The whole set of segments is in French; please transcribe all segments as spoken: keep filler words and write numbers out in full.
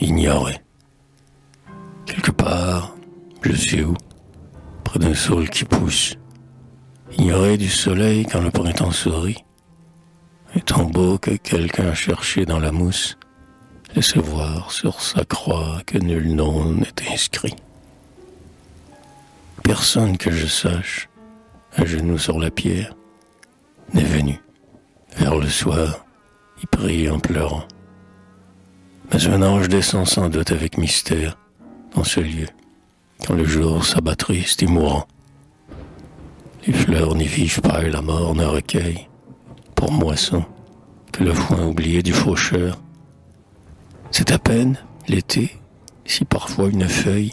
ignoré. Quelque part, je sais où, près d'un saule qui pousse, ignoré du soleil quand le printemps sourit, et tant beau que quelqu'un cherché dans la mousse, laisse voir sur sa croix que nul nom n'est inscrit. Personne que je sache, à genoux sur la pierre, n'est venu. Vers le soir, il prie en pleurant. Mais un ange descend sans doute avec mystère dans ce lieu, quand le jour s'abat triste et mourant. Les fleurs n'y vivent pas et la mort ne recueille, pour moisson, que le foin oublié du faucheur. C'est à peine l'été, si parfois une feuille,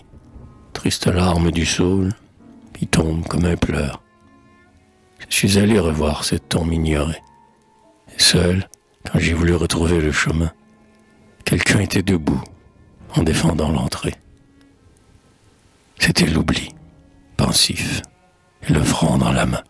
triste larme du saule, y tombe comme un pleur. Je suis allé revoir cette tombe ignorée, et seul, quand j'ai voulu retrouver le chemin, quelqu'un était debout, en défendant l'entrée. C'était l'oubli, pensif, et le front dans la main.